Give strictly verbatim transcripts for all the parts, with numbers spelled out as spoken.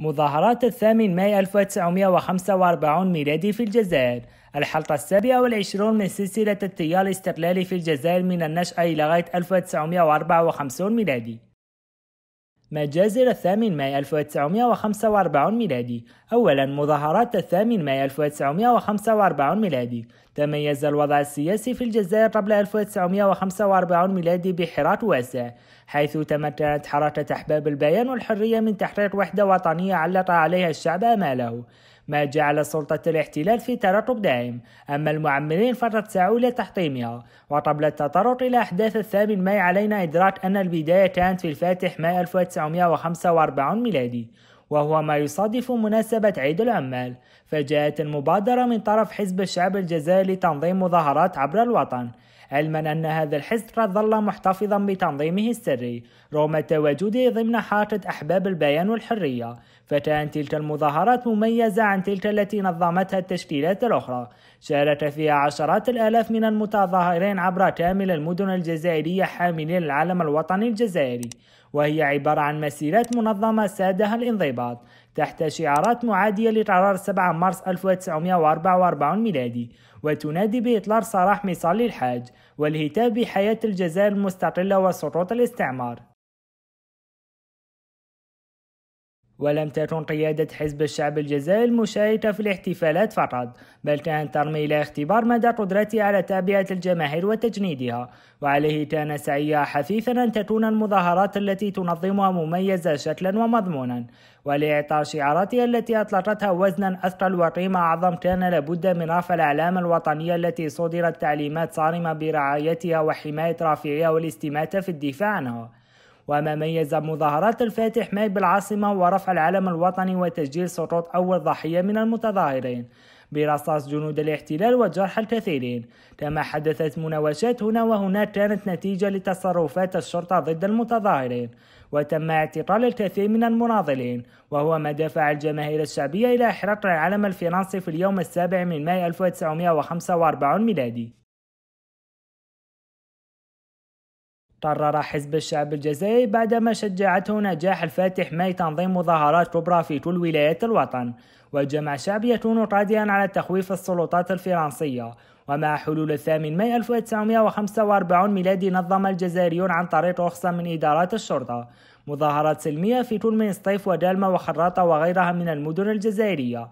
مظاهرات الثامن ماي ألف وتسعمئة وخمسة وأربعين ميلادي في الجزائر، الحلقة السابعة والعشرون من سلسلة التيار الاستقلالي في الجزائر من النشأة لغاية ألف وتسعمئة وأربعة وخمسين ميلادي. مجازر الثامن ماي ألف وتسعمئة وخمسة وأربعين ميلادي. أولا، مظاهرات الثامن ماي ألف وتسعمئة وخمسة وأربعين ميلادي. تميز الوضع السياسي في الجزائر قبل ألف وتسعمئة وخمسة وأربعين ميلادي بحراك واسع، حيث تمكنت حركة أحباب البيان والحرية من تحقيق وحدة وطنية علق عليها الشعب آماله، ما جعل سلطة الاحتلال في ترقب دائم، أما المعمرين فقد سعوا لتحطيمها. وقبل التطرق إلى أحداث الثامن ماي علينا إدراك أن البداية كانت في الفاتح ماي ألف وتسعمئة وخمسة وأربعين ميلادي، وهو ما يصادف مناسبة عيد العمال، فجاءت المبادرة من طرف حزب الشعب الجزائري لتنظيم مظاهرات عبر الوطن، علما أن هذا الحزب قد ظل محتفظا بتنظيمه السري رغم تواجده ضمن حركة أحباب البيان والحرية، فكانت تلك المظاهرات مميزة عن تلك التي نظمتها التشكيلات الأخرى، شارك فيها عشرات الآلاف من المتظاهرين عبر كامل المدن الجزائرية حاملين العلم الوطني الجزائري، وهي عبارة عن مسيرات منظمة سادها الانضباط تحت شعارات معادية لقرار سبعة مارس ألف وتسعمئة وأربعة وأربعين ميلادي، وتنادي بإطلاق سراح مصالي الحاج والهتاف بحياة الجزائر المستقلة وسقوط الاستعمار. ولم تكن قيادة حزب الشعب الجزائري مشاركة في الاحتفالات فقط، بل كانت ترمي إلى اختبار مدى قدرتها على تعبئة الجماهير وتجنيدها، وعليه كان سعيها حثيثا أن تكون المظاهرات التي تنظمها مميزة شكلا ومضمونا، ولإعطاء شعاراتها التي أطلقتها وزنا أثقل وقيمة أعظم كان لابد من رفع الأعلام الوطنية التي صدرت تعليمات صارمة برعايتها وحماية رافعيها والاستماتة في الدفاع عنها. وما ميز مظاهرات الفاتح ماي بالعاصمة ورفع العلم الوطني وتسجيل سقوط أول ضحية من المتظاهرين برصاص جنود الاحتلال وجرح الكثيرين، كما حدثت مناوشات هنا وهناك كانت نتيجة لتصرفات الشرطة ضد المتظاهرين، وتم اعتقال الكثير من المناضلين، وهو ما دفع الجماهير الشعبية إلى إحراق العلم الفرنسي في اليوم السابع من ماي ألف وتسعمئة وخمسة وأربعين ميلادي. قرر حزب الشعب الجزائري بعدما شجعته نجاح الفاتح ماي تنظيم مظاهرات كبرى في كل ولايات الوطن، وجمع شعب يكون قادرا على تخويف السلطات الفرنسية. ومع حلول الثامن ماي ألف وتسعمئة وخمسة وأربعين ميلادي نظم الجزائريون عن طريق رخصة من إدارات الشرطة مظاهرات سلمية في كل من سطيف ودالما وخراطة وغيرها من المدن الجزائرية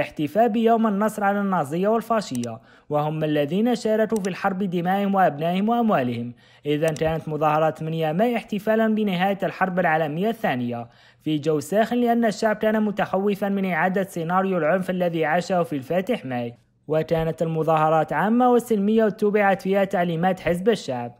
احتفاء بيوم النصر على النازية والفاشية، وهم الذين شاركوا في الحرب بدمائهم وأبنائهم وأموالهم. إذا كانت مظاهرات ثمانية ماي احتفالا بنهاية الحرب العالمية الثانية في جو ساخن، لأن الشعب كان متخوفا من إعادة سيناريو العنف الذي عاشه في الفاتح ماي، وكانت المظاهرات عامة وسلمية واتبعت فيها تعليمات حزب الشعب.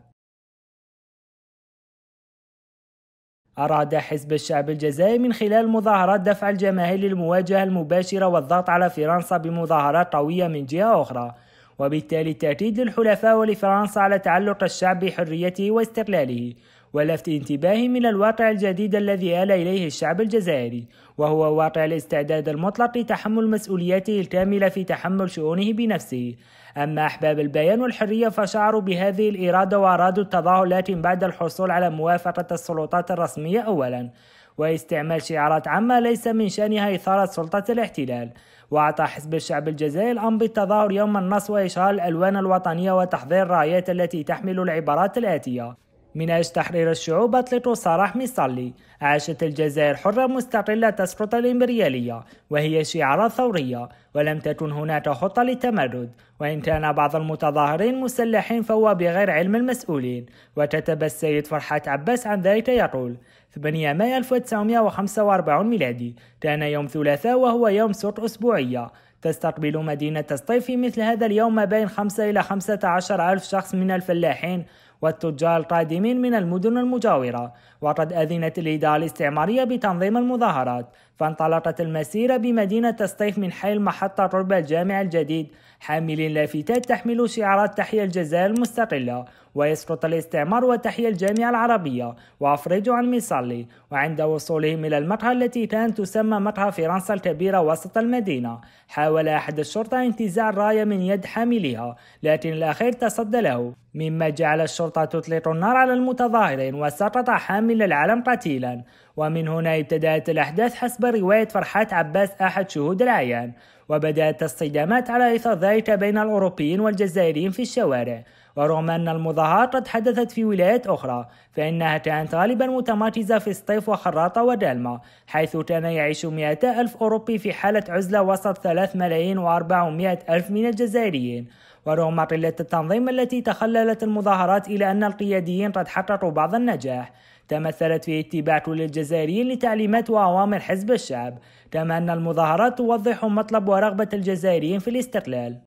أراد حزب الشعب الجزائري من خلال المظاهرات دفع الجماهير للمواجهة المباشرة والضغط على فرنسا بمظاهرات قوية من جهة أخرى، وبالتالي التأكيد للحلفاء ولفرنسا على تعلق الشعب بحريته واستقلاله، ولفت انتباههم إلى الواقع الجديد الذي آل إليه الشعب الجزائري، وهو واقع الاستعداد المطلق لتحمل مسؤولياته الكاملة في تحمل شؤونه بنفسه. أما أحباب البيان والحرية فشعروا بهذه الإرادة وأرادوا التظاهر، لكن بعد الحصول على موافقة السلطات الرسمية أولا، واستعمال شعارات عامة ليس من شأنها إثارة سلطة الاحتلال. وأعطى حزب الشعب الجزائري الأمر بالتظاهر يوم النصر وإشعال الألوان الوطنية وتحضير رايات التي تحمل العبارات الآتية: من أجل تحرير الشعوب أطلقوا سراح مصالي، عاشت الجزائر حرة مستقلة تسقط الإمبريالية، وهي شعارات ثورية، ولم تكن هناك خطة للتمرد، وإن كان بعض المتظاهرين مسلحين فهو بغير علم المسؤولين. وكتب السيد فرحات عباس عن ذلك يقول: ثمانية ماي ألف وتسعمئة وخمسة وأربعين ميلادي كان يوم ثلاثاء وهو يوم سبت أسبوعية، تستقبل مدينة سطيف في مثل هذا اليوم ما بين خمسة إلى خمسة عشر ألف شخص من الفلاحين والتجار القادمين من المدن المجاورة. وقد أذنت الإدارة الاستعمارية بتنظيم المظاهرات، فانطلقت المسيرة بمدينة سطيف من حي المحطة قرب الجامع الجديد حاملين لافتات تحمل شعارات تحيا الجزائر المستقلة ويسقط الاستعمار وتحيا الجامعة العربية وأفرجوا عن مصالي. وعند وصولهم إلى المقهى التي كانت تسمى مقهى فرنسا الكبيرة وسط المدينة، حاول أحد الشرطة انتزاع الراية من يد حاملها، لكن الأخير تصدى له، مما جعل الشرطة السلطة تطلق النار على المتظاهرين وسقط حامل العلم قتيلا. ومن هنا ابتدأت الأحداث حسب رواية فرحات عباس أحد شهود العيان، وبدأت الصدامات على إثر ذلك بين الأوروبيين والجزائريين في الشوارع. ورغم أن المظاهرات قد حدثت في ولايات أخرى، فإنها كانت غالبا متمركزة في سطيف وخراطة ودلمة، حيث كان يعيش مئتا ألف أوروبي في حالة عزلة وسط ثلاث ملايين وأربعمائة ألف من الجزائريين. ورغم قلة التنظيم التي تخللت المظاهرات إلى أن القياديين قد حققوا بعض النجاح، تمثلت في اتباع كل الجزائريين لتعليمات وأوامر حزب الشعب، كما أن المظاهرات توضح مطلب ورغبة الجزائريين في الاستقلال.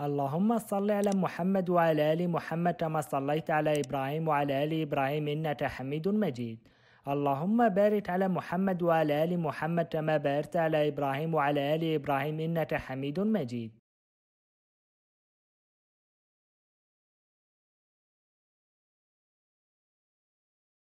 اللهم صل على محمد وعلى آل محمد كما صليت على إبراهيم وعلى آل إبراهيم إنك حميد مجيد. اللهم بارك على محمد وعلى آل محمد كما باركت على إبراهيم وعلى آل إبراهيم إنك حميد مجيد.